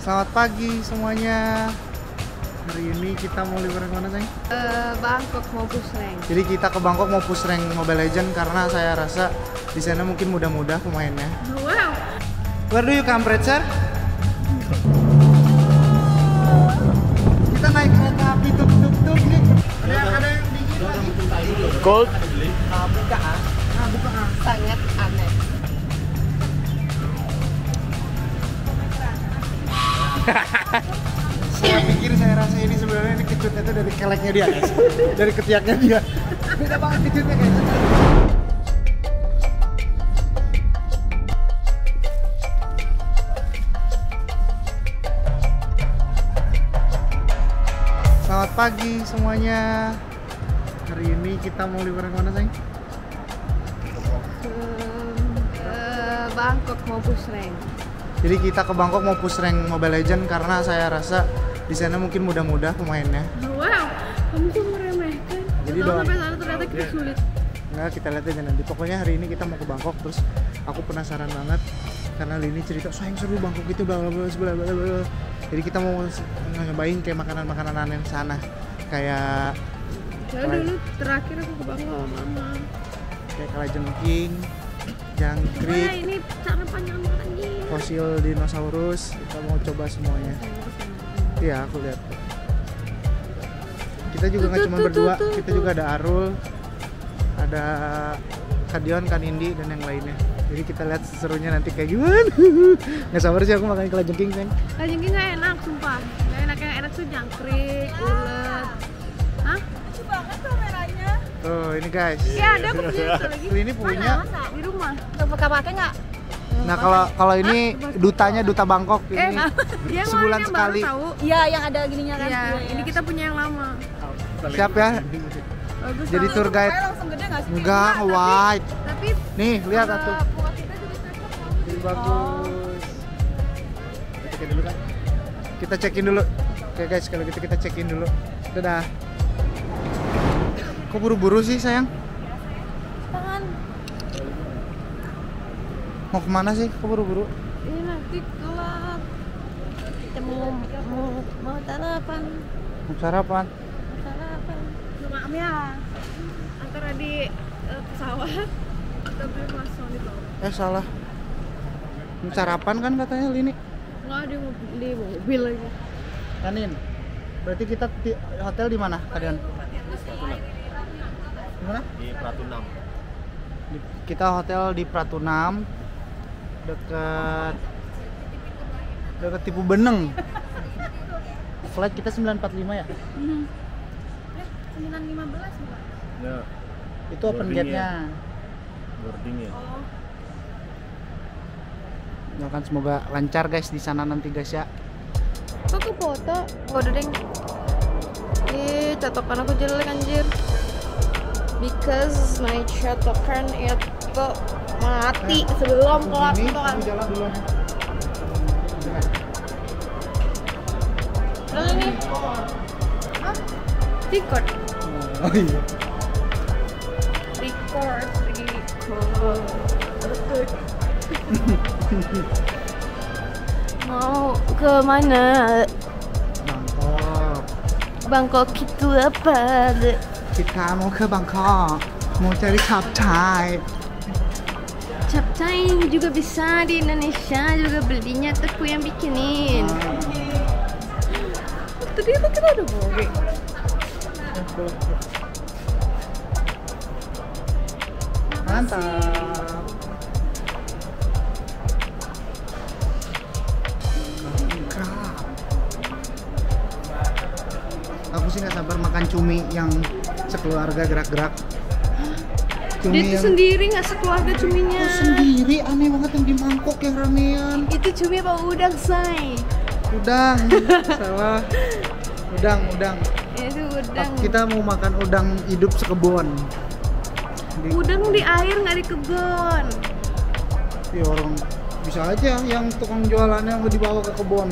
Selamat pagi semuanya. Hari ini kita mau liburan kemana, Sayang? Bangkok mau push rank. Jadi kita ke Bangkok mau push rank Mobile Legends karena saya rasa di sana mungkin muda-muda pemainnya. Wow. Where do you come, Fred? Kita naik kereta api tuk-tuk-tuk nih. Ada yang dingin lagi. Cold. Buka. Sangat aneh. Saya pikir, saya rasa ini sebenarnya ini kecutnya itu dari keleknya dia, guys. Dari ketiaknya dia. Beda banget kecutnya, guys. Selamat pagi semuanya. Hari ini kita mau liburan kemana, Sayang? Bangkok mau push rank. Jadi kita ke Bangkok mau push rank Mobile Legends karena saya rasa di sana mungkin muda-muda pemainnya. Wow, kamu tuh meremehkan. Jadi doang. Sampai sana ternyata kita sulit. Nah, kita lihat aja nanti. Pokoknya hari ini kita mau ke Bangkok, terus aku penasaran banget karena Lini cerita sayang seru Bangkok itu bla bla bla bla bla. Jadi kita mau nyobain kayak makanan-makanan aneh sana. Kayak dulu terakhir aku ke Bangkok sama mama. Kayak kalajengking, jangkrik. Nah, ini cara panjang lagi. Fosil dinosaurus, kita mau coba semuanya. Iya, aku lihat. Kita juga nggak cuma berdua, kita juga ada Arul, ada Kadion, Kanindi, dan yang lainnya. Jadi kita lihat serunya nanti kayak gimana. Nggak sabar sih aku makan kalajengking, Sayang. Kalajengking nggak enak, sumpah. Nggak enak, yang enak tuh jangkrik, ulet. Hah? Lucu banget kameranya. Tuh, ini guys. Iya, ada aku punya lagi. Ini punya. Di rumah. Pakai pakai nggak? Nah, kalau ini dutanya duta Bangkok ini. Dia sebulan sekali. Iya, yang ada gininya kan. Iya, ini kita punya yang lama. Siap ya? Bagus. Jadi tour guide. Enggak, white. Tapi nih, lihat atuh. Jadi bagus. Kita check-in dulu kan. Kita check-in dulu. Oke guys, kalau gitu kita check-in dulu. Dadah. Kok buru-buru sih, Sayang? Mau kemana sih? Kok buru-buru? Ini nanti kelar. Kita mau sarapan. Mau sarapan? Cuma ya antara di pesawat atau beli langsung di bawah. Salah. Mau sarapan kan katanya Lini? Nggak, di mobil aja. Kanin. Berarti kita di hotel di mana, Kadian? Di mana? Di Pratunam. Kita hotel di Pratunam. Dekat Tipu Beneng. Flight kita 9.45 ya? 9.15 enggak? Ya. Itu open gate-nya. Boarding ya. Ya kan, semoga lancar guys di sana nanti guys ya. Kok aku foto? Enggak ada, Deng. Ih, catokan aku jelek anjir. Because my catokan itu mati sebelum kelar potongan. Terus ini, record. Oh iya. Record. Mau ke mana? Bangkok. Bangkok itu apa? Kita mau ke Bangkok. Mau cari capcay. Capcay juga bisa di Indonesia, juga belinya aku yang bikinin. Tadi itu kita udah boring. Mantap. Aku sih nggak sabar makan cumi yang sekeluarga gerak-gerak. Dia tuh sendiri, nggak sekeluarga cuminya. Oh, sendiri, aneh banget yang di mangkok yang ramean. Itu cumi apa udang, Say? Udang, salah. Udang. Itu udang. Kita mau makan udang hidup sekebon. Udang di air, nggak di kebun. Ya orang bisa aja yang tukang jualannya mau dibawa ke kebun.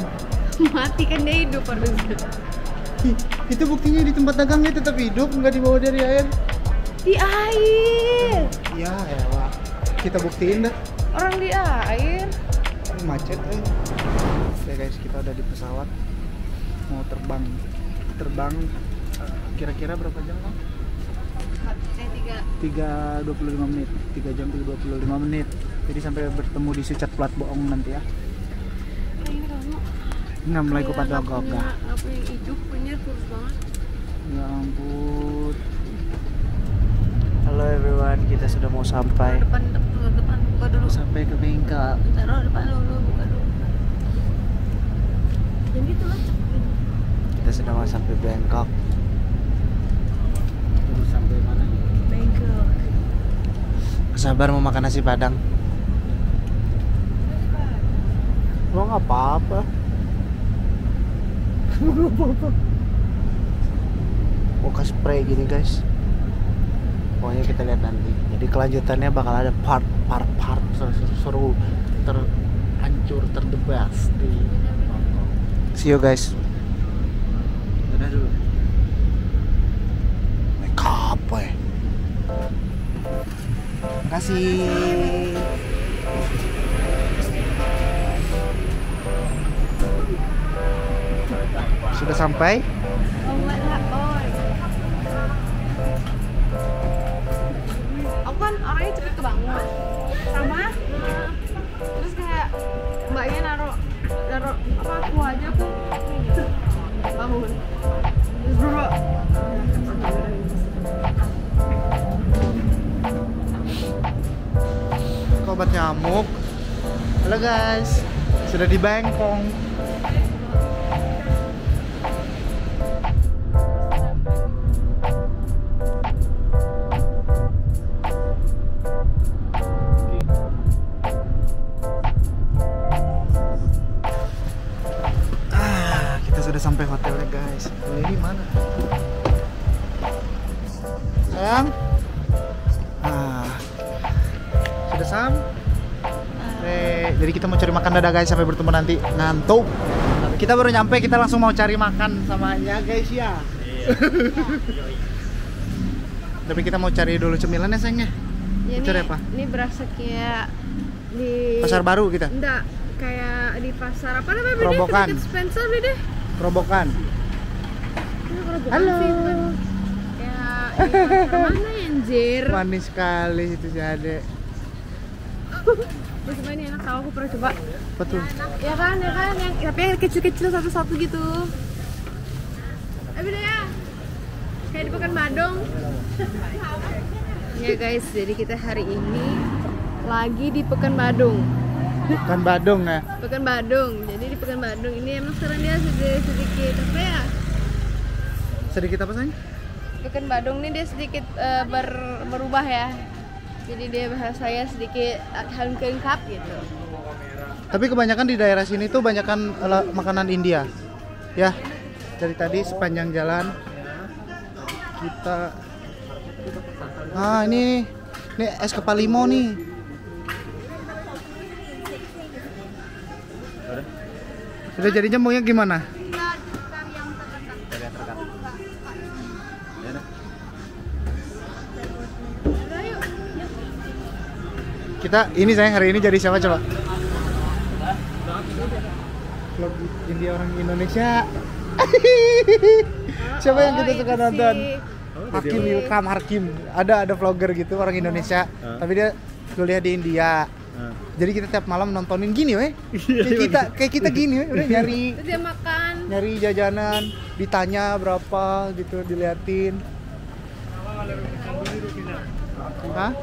Mati kan dia hidup harusnya. Itu buktinya di tempat dagangnya tetap hidup, nggak dibawa dari air. Di air. Ya elah. Kita buktiin dah. Orang di air. macet nih. Oke guys, kita udah di pesawat, mau terbang kira-kira berapa jam Bang? 3:25 menit, 3 jam 3:25 menit. Jadi sampai bertemu di Sucat Plat Boong nanti ya. Nggak mulai kupat logok gak? Ya ampun. Halo everyone, kita sudah mau sampai. Depan, buka dulu. Sampai ke bengkel. Taruh depan dulu, buka dulu. Jadi itu lah. Kita sudah mau sampai Bangkok. Terus sampai mana? Bangkok. Sabar mau makan nasi Padang. Lo nggak apa-apa. Mau kasih spray gini guys. Pokoknya kita lihat nanti. Jadi kelanjutannya bakal ada part seru, terhancur, terdebas di Bangkok. See you guys. Dadah dulu. Make up, boy. Makasih. Sudah sampai? Aku kan orangnya cepet kebangun sama, terus kayak mbaknya naruh apa aku aja aku bangun terus dulu. Obat nyamuk. Halo guys, sudah di Bangkok. Sudah sampai hotelnya guys. Ini mana? Sayang. Sudah sampai. Jadi kita mau cari makan, dadah guys, sampai bertemu nanti. Ngantuk. Kita baru nyampe, kita langsung mau cari makan sama ya guys ya. Tapi kita mau cari dulu cemilannya sayangnya. Ya, cari apa? Ini berasa kayak di pasar baru kita. Enggak, kayak di pasar apa namanya? Krobokan. Spencer deh. Krobokan. Halo. Ya, mana anjir? Manis sekali itu si Ade. Coba ini enak, tahu aku pernah coba. Betul. Ya kan, yang tapi yang kecil-kecil satu-satu gitu. Abi deh ya. Kayak di Pekan Badung. Ya guys, jadi kita hari ini lagi di Pekan Badung. Pekan Badung ya? Pekan Badung, jadi di Pekan Badung ini emang sekarang dia sedikit apa ya? Sedikit apa sayang? Pekan Badung ini dia sedikit berubah ya. Jadi dia bahasanya sedikit lengkap gitu. Tapi kebanyakan di daerah sini tuh banyakan makanan India. Ya, dari tadi sepanjang jalan kita. Ah ini es kepala limau nih. Udah jadinya maunya gimana? Kita ini sayang hari ini jadi siapa coba? Vlog India orang Indonesia. Siapa yang kita suka nonton? Hakim Ikram, Hakim. Ada vlogger gitu orang Indonesia, tapi dia kuliah di India. Jadi kita tiap malam nontonin gini weh. Kayak kita gini weh, udah nyari. Terus dia makan. Nyari jajanan, ditanya berapa gitu, diliatin. Hah?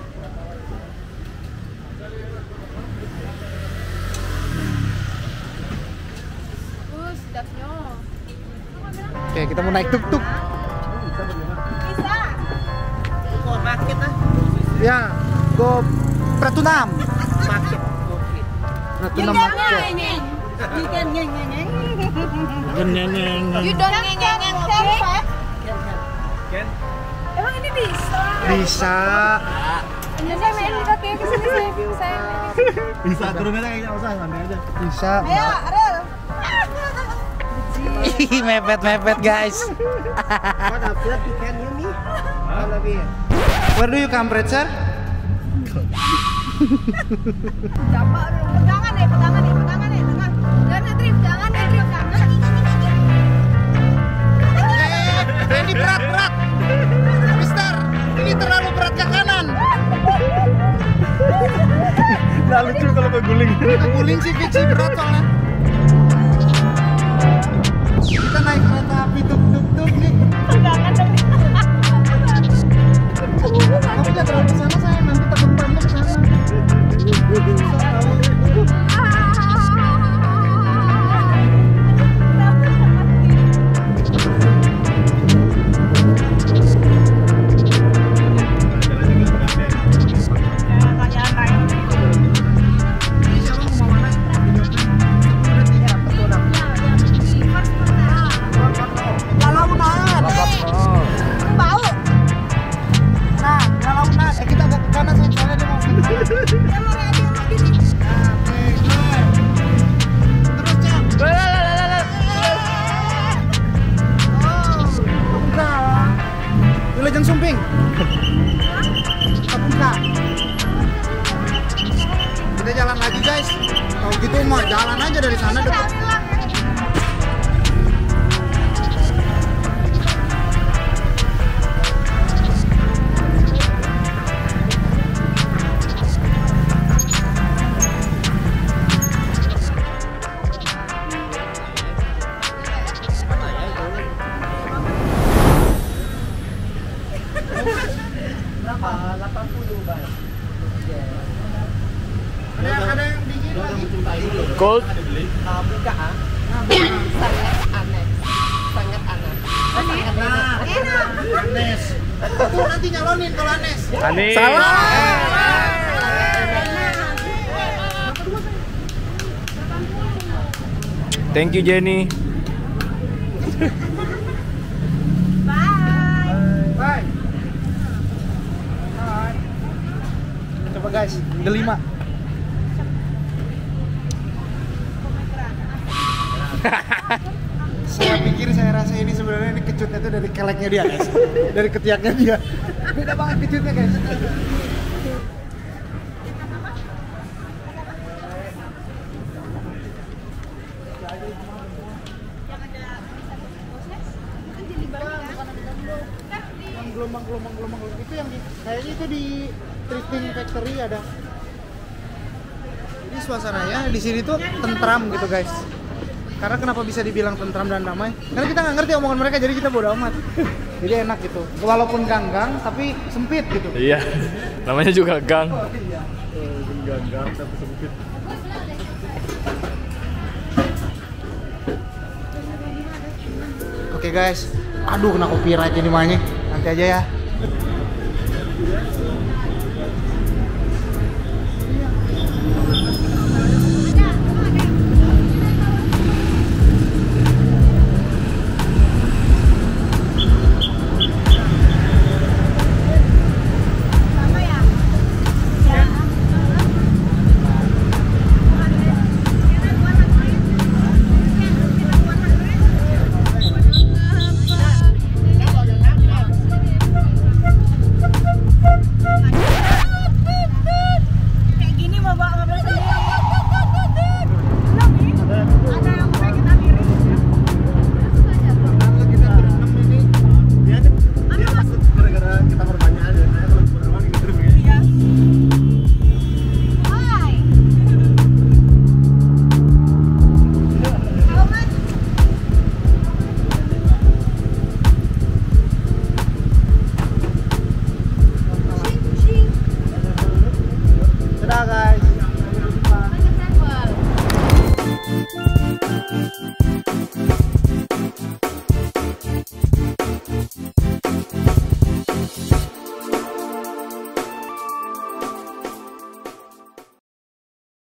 Oke, kita mau naik tuk-tuk. Bisa. Go market ah. Ya, go Pratunam. Pratunam market. You don't nyeng. Emang ini bisa? Bisa. Saya main di kaki ke sini. Bisa turunnya kayak usah nanti aja. Bisa. Ayo, Rel. Mepet guys. What up, you can hear me? Where do you come, Fred, sir? Jangan, pegangan ya, pegangan ya, pegangan ya, pegangan. Jangan ngedrift, jangan ngedrift, jangan. Ini berat-berat. Mister, ini terlalu berat ke kanan. Nah, lucu kalau keguling. Keguling sih kecil berat soalnya. Kita naik kereta api tuk-tuk-tuk nih. Pegangan dong. Kamu jangan terlalu kesana sayang, nanti takut pamer kesana. Thank you Jenny. Bye. Bye. Bye. Coba guys, delima. Saya pikir saya rasa ini sebenarnya ini kecutnya itu dari keleknya dia guys, dari ketiaknya dia. Beda banget kecutnya guys. Gelombang-gelombang itu yang di, kayaknya itu di thrifting factory ada. Jadi suasananya di sini tuh tentram gitu guys. Karena kenapa bisa dibilang tentram dan damai? Karena kita nggak ngerti omongan mereka, jadi kita bodo amat. Jadi enak gitu. Walaupun gang-gang tapi sempit gitu. Iya. Namanya juga gang. Oh, iya. Gang-gang tapi sempit. Oke guys. Aduh kena copyright ini mainnya. Nanti aja ya.